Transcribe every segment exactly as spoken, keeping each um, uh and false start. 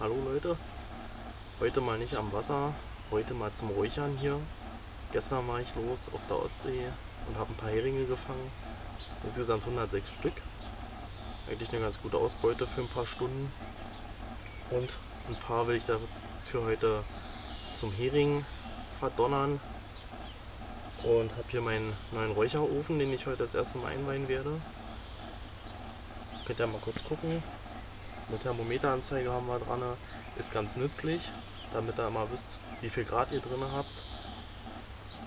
Hallo Leute, heute mal nicht am Wasser, heute mal zum Räuchern hier. Gestern war ich los auf der Ostsee und habe ein paar Heringe gefangen, insgesamt hundertsechs Stück. Eigentlich eine ganz gute Ausbeute für ein paar Stunden. Und ein paar will ich dafür heute zum Hering verdonnern. Und habe hier meinen neuen Räucherofen, den ich heute das erste Mal einweihen werde. Könnt ihr mal kurz gucken. Eine Thermometeranzeige haben wir dran, ist ganz nützlich, damit ihr mal wisst, wie viel Grad ihr drin habt.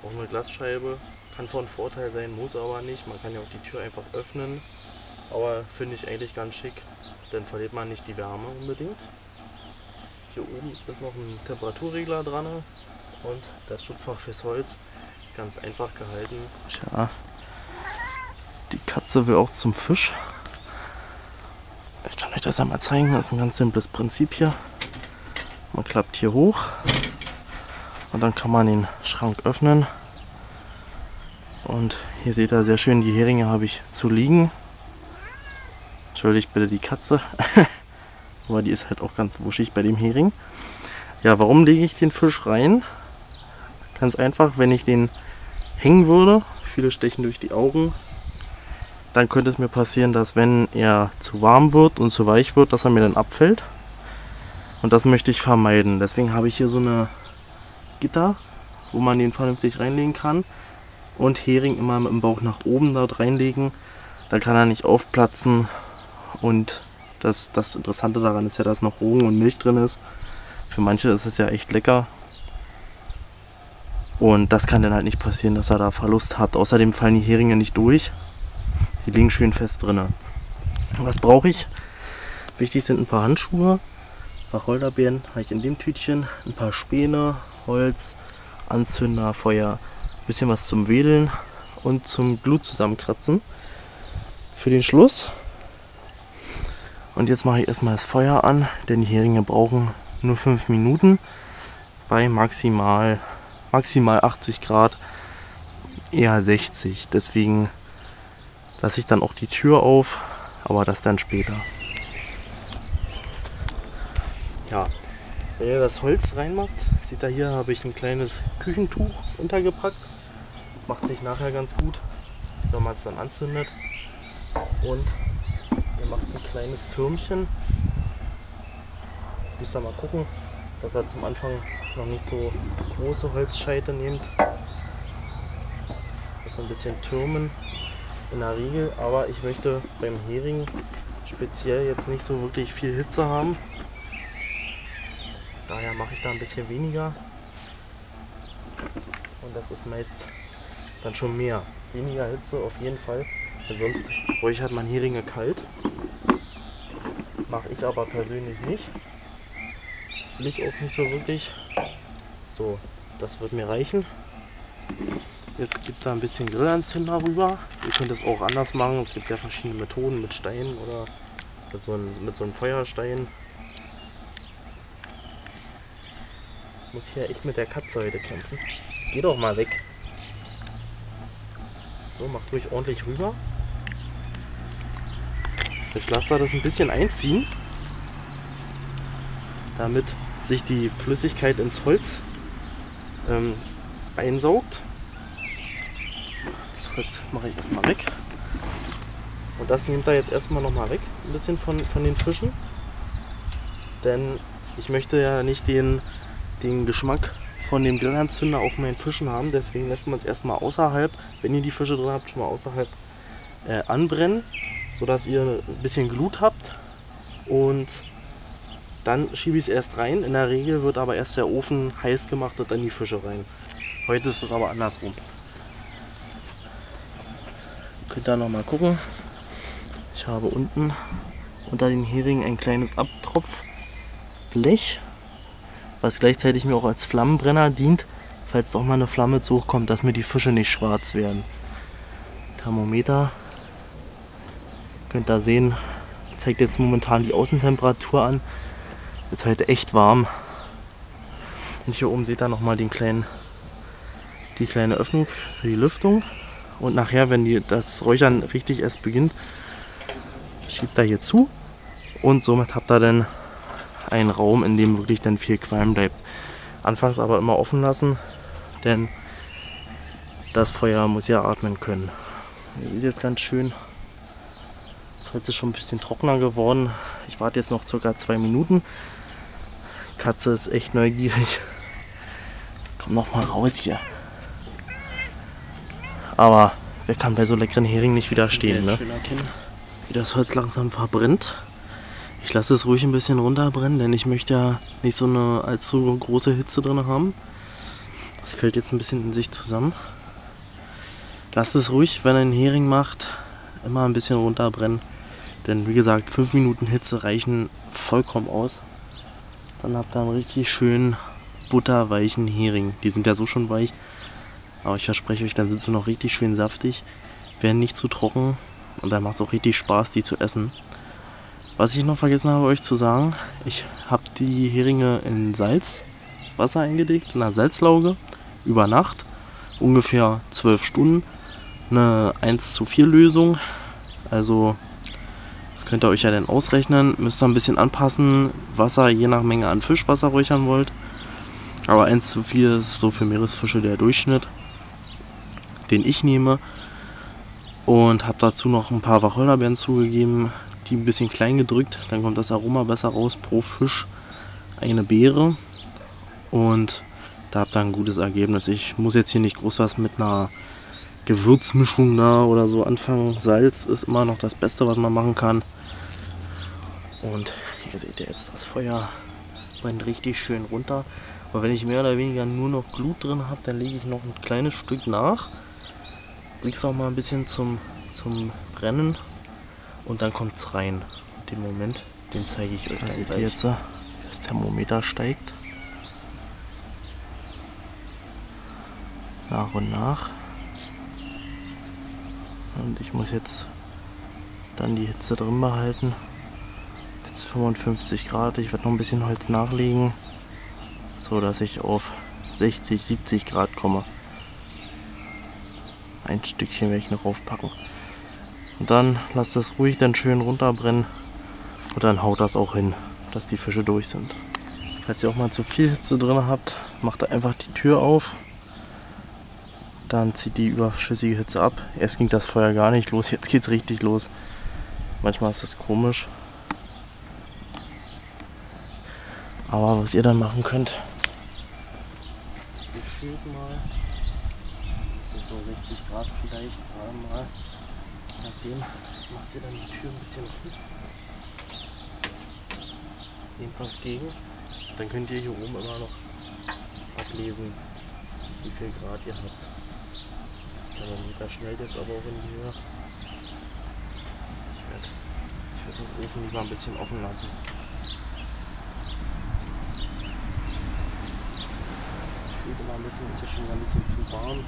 Auch eine Glasscheibe kann von Vorteil sein, muss aber nicht. Man kann ja auch die Tür einfach öffnen, aber finde ich eigentlich ganz schick, denn verliert man nicht die Wärme unbedingt. Hier oben ist noch ein Temperaturregler dran und das Schubfach fürs Holz ist ganz einfach gehalten. Tja, die Katze will auch zum Fisch. Ich kann euch das einmal zeigen, das ist ein ganz simples Prinzip hier. Man klappt hier hoch und dann kann man den Schrank öffnen. Und hier seht ihr sehr schön, die Heringe habe ich zu liegen. Entschuldigt bitte die Katze, aber die ist halt auch ganz wuschig bei dem Hering. Ja, warum lege ich den Fisch rein? Ganz einfach, wenn ich den hängen würde, viele stechen durch die Augen, dann könnte es mir passieren, dass wenn er zu warm wird und zu weich wird, dass er mir dann abfällt. Und das möchte ich vermeiden. Deswegen habe ich hier so eine Gitter, wo man den vernünftig reinlegen kann. Und Hering immer mit dem Bauch nach oben dort reinlegen. Dann kann er nicht aufplatzen. Und das, das Interessante daran ist ja, dass noch Rogen und Milch drin ist. Für manche ist es ja echt lecker. Und das kann dann halt nicht passieren, dass er da Verlust hat. Außerdem fallen die Heringe nicht durch. Die liegen schön fest drin. Was brauche ich? Wichtig sind ein paar Handschuhe, Wacholderbeeren habe ich in dem Tütchen, ein paar Späne, Holz, Anzünder, Feuer, ein bisschen was zum Wedeln und zum Glut zusammenkratzen für den Schluss. Und jetzt mache ich erstmal das Feuer an, denn die Heringe brauchen nur fünf Minuten bei maximal, maximal achtzig Grad, eher sechzig. Deswegen lasse ich dann auch die Tür auf, aber das dann später. Ja, wenn ihr das Holz reinmacht, seht ihr hier, habe ich ein kleines Küchentuch untergepackt. Macht sich nachher ganz gut, wenn man es dann anzündet. Und ihr macht ein kleines Türmchen. Müsst ihr mal gucken, dass ihr zum Anfang noch nicht so große Holzscheite nehmt. Das ein bisschen türmen. In der Regel, aber ich möchte beim Hering speziell jetzt nicht so wirklich viel Hitze haben. Daher mache ich da ein bisschen weniger. Und das ist meist dann schon mehr. Weniger Hitze auf jeden Fall, denn sonst räuchert man Heringe kalt. Mache ich aber persönlich nicht. Will ich auch nicht so wirklich. So, das wird mir reichen. Jetzt gibt da ein bisschen Grillanzünder rüber. Ihr könnt es auch anders machen. Es gibt ja verschiedene Methoden mit Steinen oder mit so einem, mit so einem Feuerstein. Ich muss hier echt mit der Katze heute kämpfen. Jetzt geh doch mal weg. So, macht ruhig ordentlich rüber. Jetzt lasst ihr das ein bisschen einziehen, damit sich die Flüssigkeit ins Holz ähm, einsaugt. Jetzt mache ich erstmal weg. Und das nehmt ihr jetzt erstmal nochmal weg, ein bisschen von, von den Fischen. Denn ich möchte ja nicht den, den Geschmack von dem Grillanzünder auf meinen Fischen haben. Deswegen lässt man es erstmal außerhalb, wenn ihr die Fische drin habt, schon mal außerhalb äh, anbrennen, sodass ihr ein bisschen Glut habt. Und dann schiebe ich es erst rein. In der Regel wird aber erst der Ofen heiß gemacht und dann die Fische rein. Heute ist es aber andersrum. Könnt ihr noch mal gucken. Ich habe unten unter den Heringen ein kleines Abtropfblech, was gleichzeitig mir auch als Flammenbrenner dient, falls doch mal eine Flamme zu hoch kommt, dass mir die Fische nicht schwarz werden. Thermometer, könnt ihr sehen, zeigt jetzt momentan die Außentemperatur an. Ist heute echt warm. Und hier oben seht ihr noch mal den kleinen, die kleine Öffnung für die Lüftung. Und nachher, wenn die, das Räuchern richtig erst beginnt, schiebt er hier zu. Und somit habt ihr dann einen Raum, in dem wirklich dann viel Qualm bleibt. Anfangs aber immer offen lassen, denn das Feuer muss ja atmen können. Ihr seht jetzt ganz schön, das Holz ist schon ein bisschen trockener geworden. Ich warte jetzt noch circa zwei Minuten. Katze ist echt neugierig. Jetzt komm noch mal raus hier. Aber wer kann bei so leckeren Heringen nicht widerstehen, ne? Schön erkennen, wie das Holz langsam verbrennt. Ich lasse es ruhig ein bisschen runterbrennen, denn ich möchte ja nicht so eine allzu große Hitze drin haben. Das fällt jetzt ein bisschen in sich zusammen. Lasst es ruhig, wenn ihr einen Hering macht, immer ein bisschen runterbrennen. Denn wie gesagt, fünf Minuten Hitze reichen vollkommen aus. Dann habt ihr einen richtig schönen, butterweichen Hering. Die sind ja so schon weich, aber ich verspreche euch, dann sind sie noch richtig schön saftig, werden nicht zu trocken und dann macht es auch richtig Spaß, die zu essen. Was ich noch vergessen habe euch zu sagen, ich habe die Heringe in Salzwasser eingelegt, in einer Salzlauge, über Nacht, ungefähr zwölf Stunden, eine eins zu vier Lösung, also das könnt ihr euch ja dann ausrechnen, müsst ihr ein bisschen anpassen, Wasser je nach Menge an Fisch, was ihr räuchern wollt, aber eins zu vier ist so für Meeresfische der Durchschnitt, den ich nehme, und habe dazu noch ein paar Wacholderbeeren zugegeben, die ein bisschen klein gedrückt, dann kommt das Aroma besser raus, pro Fisch eine Beere, und da habt ihr ein gutes Ergebnis. Ich muss jetzt hier nicht groß was mit einer Gewürzmischung da oder so anfangen. Salz ist immer noch das Beste, was man machen kann. Und hier seht ihr jetzt, das Feuer brennt richtig schön runter. Aber wenn ich mehr oder weniger nur noch Glut drin habe, dann lege ich noch ein kleines Stück nach. Bringe es auch mal ein bisschen zum, zum Brennen. Und dann kommt es rein. Den Moment, den zeige ich euch dann gleich. Da seht ihr jetzt, das Thermometer steigt. Nach und nach. Und ich muss jetzt dann die Hitze drin behalten. Jetzt fünfundfünfzig Grad. Ich werde noch ein bisschen Holz nachlegen, so dass ich auf sechzig, siebzig Grad komme. Ein Stückchen werde ich noch aufpacken. Und dann lasst das ruhig dann schön runterbrennen. Und dann haut das auch hin, dass die Fische durch sind. Falls ihr auch mal zu viel Hitze drin habt, macht einfach die Tür auf. Dann zieht die überschüssige Hitze ab. Erst ging das Feuer gar nicht los, jetzt geht es richtig los. Manchmal ist das komisch. Aber was ihr dann machen könnt, gefühlt mal, das sind so sechzig Grad vielleicht, gerade mal. Nachdem macht ihr dann die Tür ein bisschen offen. Nehmt was gegen. Dann könnt ihr hier oben immer noch ablesen, wie viel Grad ihr habt. Da schnellt jetzt aber auch in die Höhe. Ich werde ich werd den Ofen lieber ein bisschen offen lassen. Ich fühle mal ein bisschen, ist ja schon ein bisschen zu warm.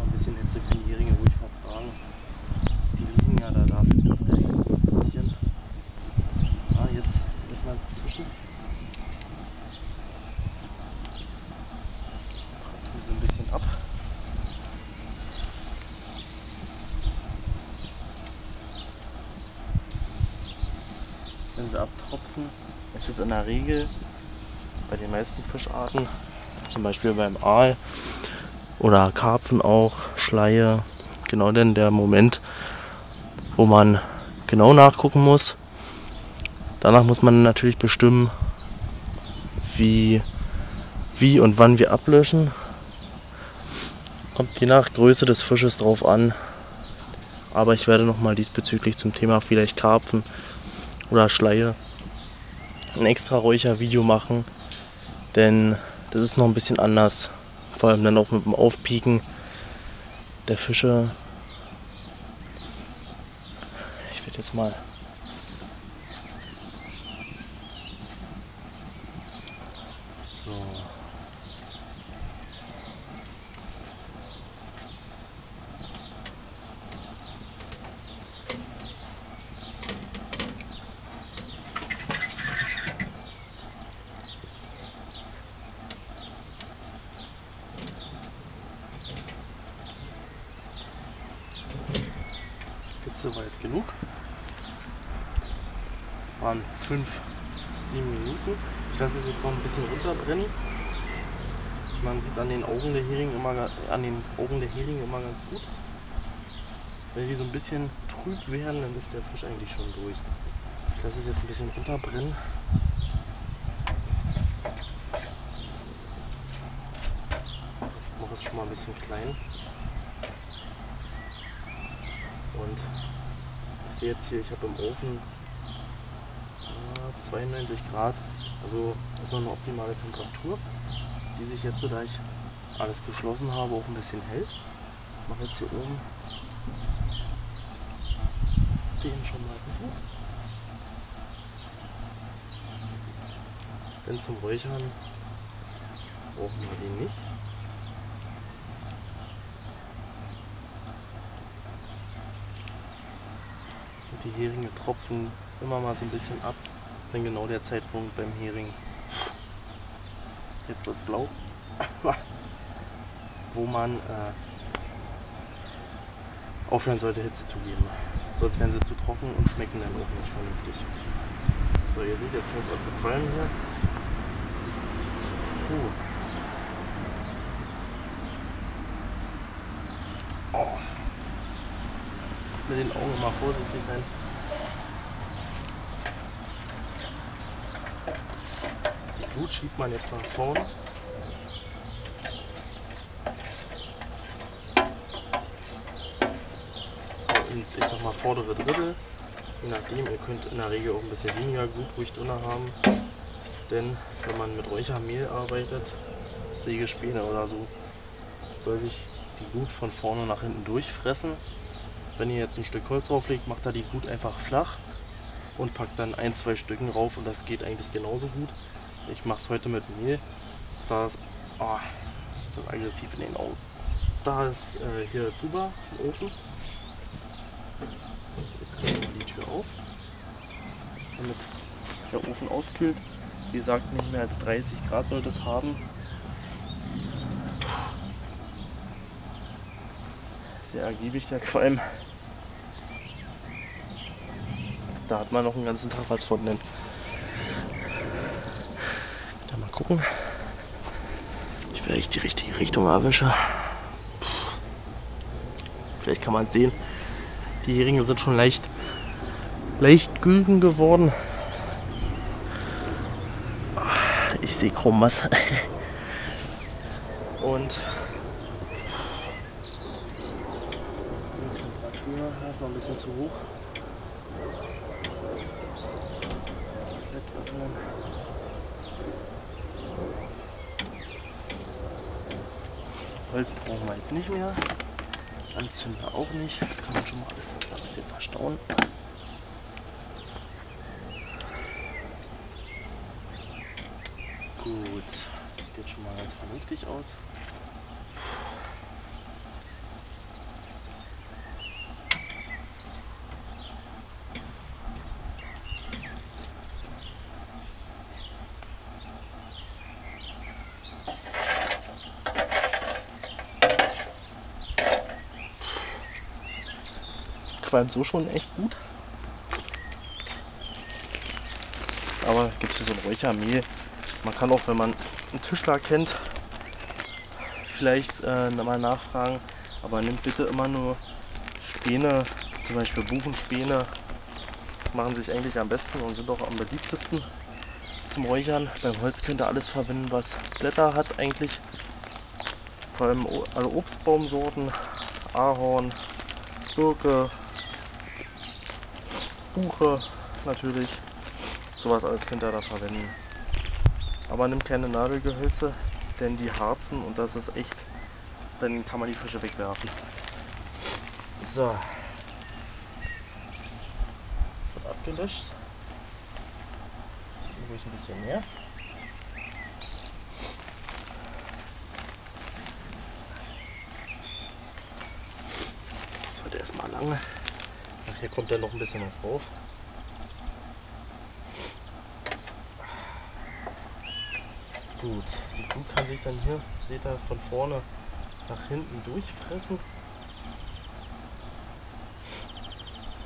Ein bisschen Hitze können die Heringe ruhig vertragen. Die liegen ja da, dafür dürfte eigentlich nichts passieren. Ah, jetzt nicht mal dazwischen. Tropfen sie ein bisschen ab. Wenn sie abtropfen, ist es in der Regel bei den meisten Fischarten, zum Beispiel beim Aal oder Karpfen auch, Schleie, genau denn der Moment, wo man genau nachgucken muss. Danach muss man natürlich bestimmen, wie, wie und wann wir ablöschen. Kommt je nach Größe des Fisches drauf an, aber ich werde nochmal diesbezüglich zum Thema vielleicht Karpfen oder Schleie ein extra Räuchervideo machen, denn das ist noch ein bisschen anders, vor allem dann auch mit dem Aufpieken der Fische. Ich werde jetzt mal so. War jetzt genug. Das waren fünf, sieben Minuten. Ich lasse es jetzt noch ein bisschen runterbrennen. Man sieht an den Augen der Heringe immer, an den Augen der Heringe immer ganz gut. Wenn die so ein bisschen trüb werden, dann ist der Fisch eigentlich schon durch. Ich lasse es jetzt ein bisschen runterbrennen. Ich mache es schon mal ein bisschen klein. Und ich sehe jetzt hier, ich habe im Ofen zweiundneunzig Grad, also das ist noch eine optimale Temperatur, die sich jetzt, so da ich alles geschlossen habe, auch ein bisschen hält. Ich mache jetzt hier oben den schon mal zu. Denn zum Räuchern brauchen wir den nicht. Und die Heringe tropfen immer mal so ein bisschen ab. Das ist dann genau der Zeitpunkt beim Hering. Jetzt wird es blau. Wo man äh, aufhören sollte, Hitze zu geben. Sonst werden sie zu trocken und schmecken dann auch nicht vernünftig. So, ihr seht, jetzt fängt es an zu qualmen hier. Uh. Oh. Mit den Augen mal vorsichtig sein. Die Glut schiebt man jetzt nach vorne. So, ins, ich sag mal, vordere Drittel. Je nachdem, ihr könnt in der Regel auch ein bisschen weniger Glut ruhig drin haben. Denn wenn man mit Räuchermehl arbeitet, Sägespäne oder so, soll sich die Glut von vorne nach hinten durchfressen. Wenn ihr jetzt ein Stück Holz drauflegt, macht da die Glut einfach flach und packt dann ein, zwei Stücken drauf und das geht eigentlich genauso gut. Ich mache es heute mit Mehl. Da ist, oh, ist das aggressiv in den Augen. Da ist äh, hier der Zuber zum Ofen. Auf, damit der Ofen auskühlt. Wie gesagt, nicht mehr als dreißig Grad sollte es haben. Sehr ergiebig der Qualm. Da hat man noch einen ganzen Tag was von. Dann mal gucken, ich vielleicht die richtige Richtung erwische. Vielleicht kann man es sehen. Die Heringe sind schon leicht leicht gülden geworden. Ich sehe krumm was. Und die Temperatur ist noch ein bisschen zu hoch. Holz brauchen wir jetzt nicht mehr. Anzünder auch nicht. Das kann man schon mal alles ein bisschen verstauen. Gut, geht schon mal ganz vernünftig aus. Qualmt so schon echt gut. Aber gibt es hier so ein Räuchermehl. Man kann auch, wenn man einen Tischler kennt, vielleicht äh, mal nachfragen, aber nimmt bitte immer nur Späne, zum Beispiel Buchenspäne, machen sich eigentlich am besten und sind auch am beliebtesten zum Räuchern. Beim Holz könnt ihr alles verwenden, was Blätter hat eigentlich, vor allem alle Obstbaumsorten, Ahorn, Birke, Buche natürlich, sowas alles könnt ihr da verwenden. Aber nimmt keine Nadelgehölze, denn die harzen und das ist echt, dann kann man die Fische wegwerfen. So. Wird abgelöscht. Ruhig ein bisschen mehr. Das wird erstmal lange. Nachher kommt dann noch ein bisschen was drauf. Gut, die Glut kann sich dann hier, seht ihr, von vorne nach hinten durchfressen.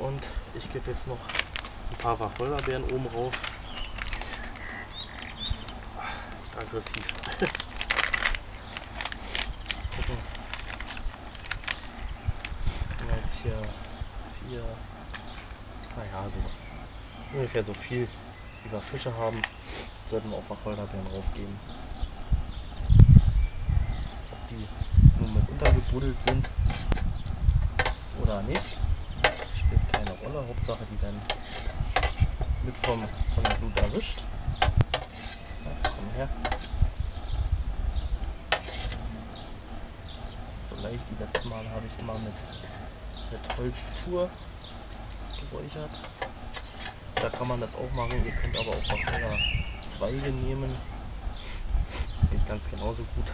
Und ich gebe jetzt noch ein paar Wacholderbeeren oben rauf. Ist aggressiv. Gucken. Jetzt hier vier, naja, so ungefähr so viel wie wir Fische haben, sollten wir auch Wacholderbeeren raufgeben. Ob die nun mit untergebuddelt sind oder nicht, spielt keine Rolle. Hauptsache die werden mit vom, von der Blut erwischt. Ja, komm her. So leicht, die letzten Mal habe ich immer mit, mit Holz pur geräuchert. Da kann man das auch machen. Ihr könnt aber auch Wacholder Zweige nehmen. Geht ganz genauso gut.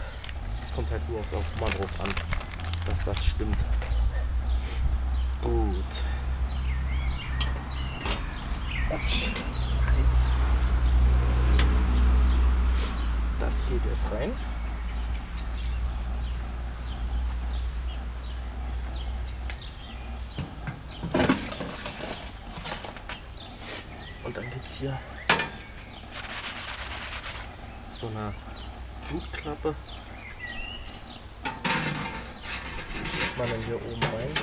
Es kommt halt nur aufs Aroma drauf an, dass das stimmt. Gut. Atsch. Das geht jetzt rein. Und dann gibt es hier so eine Blutklappe. Die schiebt man dann hier oben rein.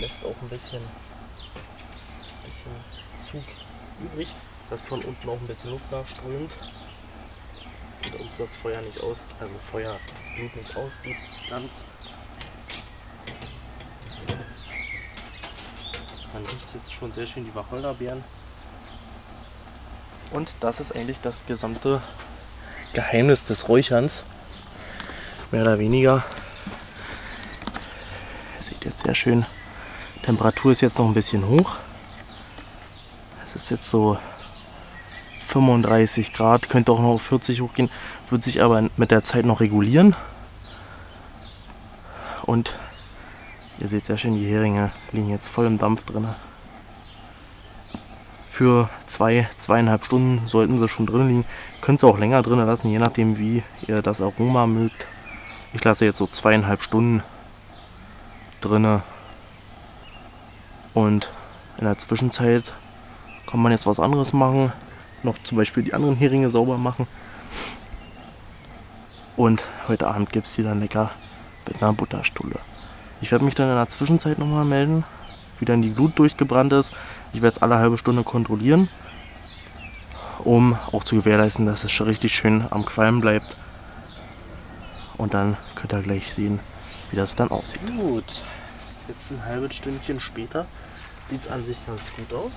Lässt auch ein bisschen, ein bisschen Zug übrig, dass von unten auch ein bisschen Luft nachströmt und uns das Feuer nicht aus, also Feuer Blut nicht ausgeht ganz. Man riecht jetzt schon sehr schön die Wacholderbeeren. Und das ist eigentlich das gesamte Geheimnis des Räucherns, mehr oder weniger. Sieht jetzt sehr schön. Temperatur ist jetzt noch ein bisschen hoch. Es ist jetzt so fünfunddreißig Grad, könnte auch noch auf vierzig hochgehen, wird sich aber mit der Zeit noch regulieren. Und ihr seht sehr schön, die Heringe liegen jetzt voll im Dampf drin. Für zwei, zweieinhalb Stunden sollten sie schon drin liegen. Könnt ihr auch länger drin lassen, je nachdem wie ihr das Aroma mögt. Ich lasse jetzt so zweieinhalb Stunden drinne. Und in der Zwischenzeit kann man jetzt was anderes machen, noch zum Beispiel die anderen Heringe sauber machen. Und heute Abend gibt es die dann lecker mit einer Butterstulle. Ich werde mich dann in der Zwischenzeit nochmal melden, wie dann die Glut durchgebrannt ist. Ich werde es alle halbe Stunde kontrollieren, um auch zu gewährleisten, dass es schon richtig schön am Qualm bleibt. Und dann könnt ihr gleich sehen, wie das dann aussieht. Gut. Jetzt ein halbes Stündchen später sieht es an sich ganz gut aus.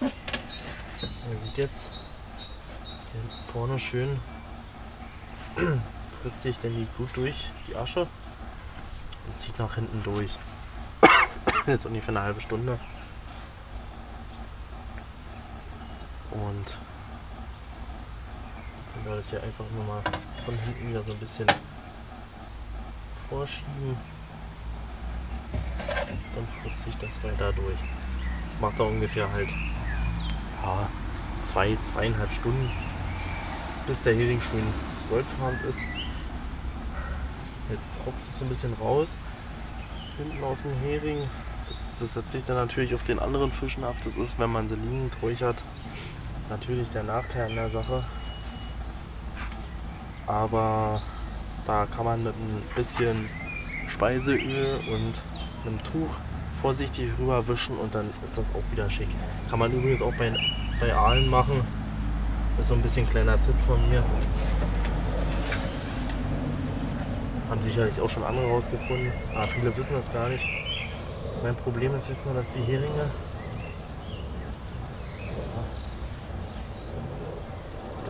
Man sieht jetzt hier vorne schön, frisst sich denn die Blut durch, die Asche, und zieht nach hinten durch. Jetzt ungefähr eine halbe Stunde. Und dann können wir das hier einfach nur mal von hinten wieder so ein bisschen vorschieben. Dann frisst sich das weiter durch. Das macht da ungefähr halt ja, zwei, zweieinhalb Stunden, bis der Hering schön goldfarben ist. Jetzt tropft es so ein bisschen raus hinten aus dem Hering. Das, das setzt sich dann natürlich auf den anderen Fischen ab. Das ist, wenn man sie liegend räuchert, natürlich der Nachteil an der Sache. Aber da kann man mit ein bisschen Speiseöl und einem Tuch vorsichtig rüberwischen und dann ist das auch wieder schick. Kann man übrigens auch bei, bei Aalen machen. Das ist so ein bisschen kleiner Tipp von mir. Haben sicherlich auch schon andere rausgefunden, aber viele wissen das gar nicht. Mein Problem ist jetzt nur, dass die Heringe ja,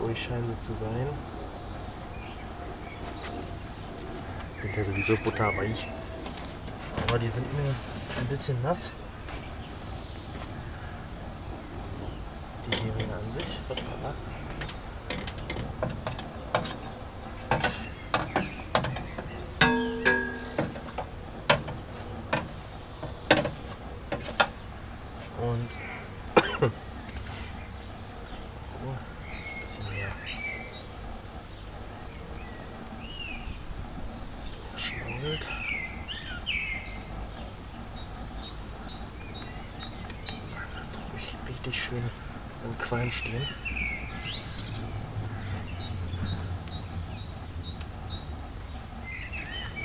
durch scheinen sie zu sein. Sind ja sowieso butterweich. Aber die sind mir ein bisschen nass. Die Heringe an sich. Und oh, ein bisschen mehr. Ein bisschen mehr schnaubelt. richtig schön im Qualm stehen.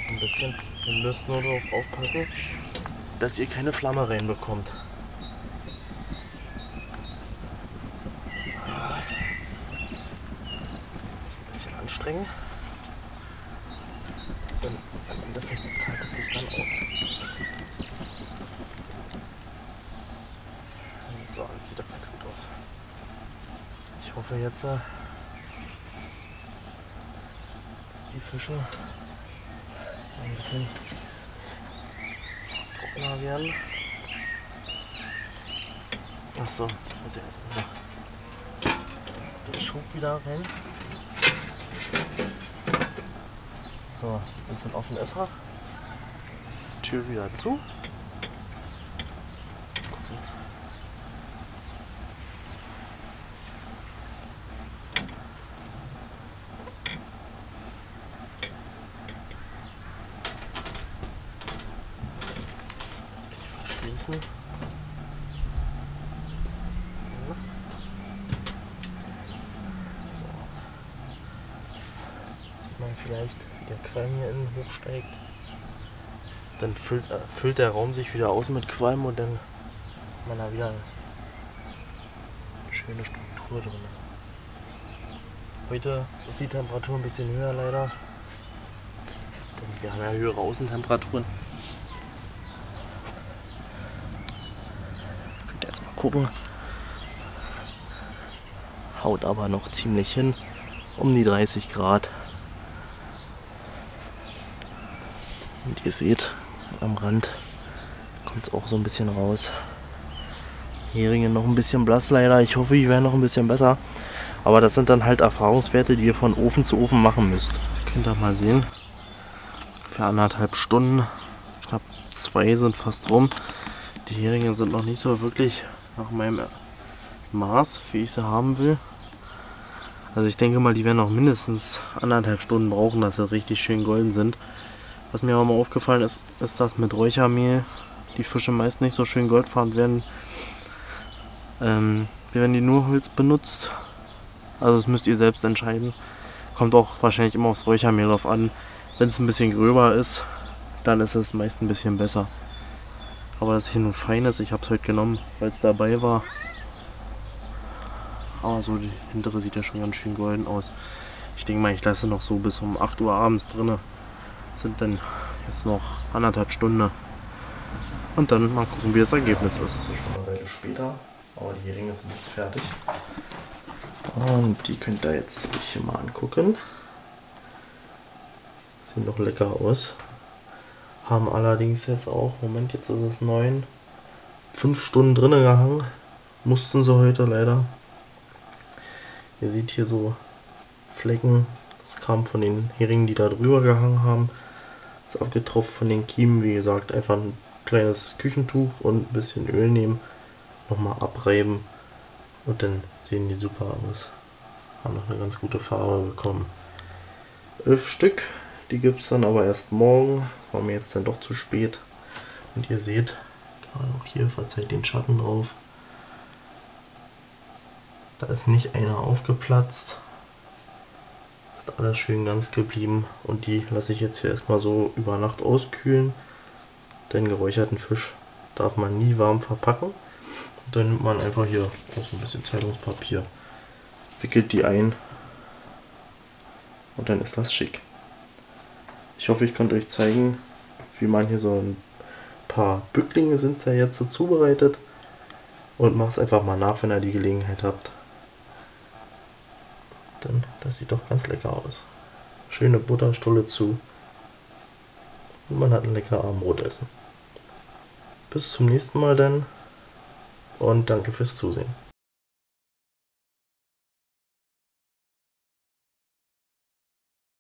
Ein bisschen, ihr müsst nur darauf aufpassen, dass ihr keine Flamme reinbekommt. Ein bisschen anstrengen. Dann am Ende zahlt es sich dann aus. So, das sieht doch ganz gut aus. Ich hoffe jetzt, dass die Fische ein bisschen trockener werden. Achso, ich muss ja erstmal noch den Schub wieder rein. So, ein bisschen offen ist er. Tür wieder zu. Schließen. Ja. So. Jetzt sieht man vielleicht, wie der Qualm hier innen hochsteigt. Dann füllt, äh, füllt der Raum sich wieder aus mit Qualm und dann hat man da wieder eine schöne Struktur drin. Heute ist die Temperatur ein bisschen höher leider. Denn wir haben ja höhere Außentemperaturen. Gucken. Haut aber noch ziemlich hin, um die dreißig Grad. Und ihr seht, am Rand kommt es auch so ein bisschen raus. Heringe noch ein bisschen blass leider, ich hoffe, die werden noch ein bisschen besser. Aber das sind dann halt Erfahrungswerte, die ihr von Ofen zu Ofen machen müsst. Das könnt ihr mal sehen, für anderthalb Stunden, knapp zwei sind fast rum. Die Heringe sind noch nicht so wirklich nach meinem Maß, wie ich sie haben will. Also ich denke mal, die werden noch mindestens anderthalb Stunden brauchen, dass sie richtig schön golden sind. Was mir aber mal aufgefallen ist, ist, dass mit Räuchermehl die Fische meist nicht so schön goldfarben werden. Ähm, werden die nur Holz benutzt? Also das müsst ihr selbst entscheiden. Kommt auch wahrscheinlich immer aufs Räuchermehl drauf an. Wenn es ein bisschen gröber ist, dann ist es meist ein bisschen besser. Aber das hier nun fein ist, ich habe es heute genommen, weil es dabei war. Aber so, die hintere sieht ja schon ganz schön golden aus. Ich denke mal, ich lasse noch so bis um acht Uhr abends drin. Sind dann jetzt noch anderthalb Stunden. Und dann mal gucken, wie das Ergebnis ist. Es ist schon eine Weile später, aber die Heringe sind jetzt fertig. Und die könnt ihr jetzt euch mal angucken. Sieht noch lecker aus. Haben allerdings jetzt auch, Moment, jetzt ist es neun, fünf Stunden drinnen gehangen. Mussten sie heute leider. Ihr seht hier so Flecken. Das kam von den Heringen, die da drüber gehangen haben. Ist abgetropft von den Kiemen. Wie gesagt, einfach ein kleines Küchentuch und ein bisschen Öl nehmen. Nochmal abreiben. Und dann sehen die super aus. Haben noch eine ganz gute Farbe bekommen. Elf Stück. Die gibt es dann aber erst morgen, war mir jetzt dann doch zu spät. Und ihr seht, gerade auch hier, verzeiht den Schatten drauf, da ist nicht einer aufgeplatzt. Ist alles schön ganz geblieben und die lasse ich jetzt hier erstmal so über Nacht auskühlen. Denn geräucherten Fisch darf man nie warm verpacken. Und dann nimmt man einfach hier auch so ein bisschen Zeitungspapier, wickelt die ein und dann ist das schick. Ich hoffe, ich konnte euch zeigen, wie man hier so ein paar Bücklinge sind ja jetzt so zubereitet. Und macht es einfach mal nach, wenn ihr die Gelegenheit habt. Denn das sieht doch ganz lecker aus. Schöne Butterstulle zu. Und man hat ein lecker Abendbrotessen. Bis zum nächsten Mal dann. Und danke fürs Zusehen.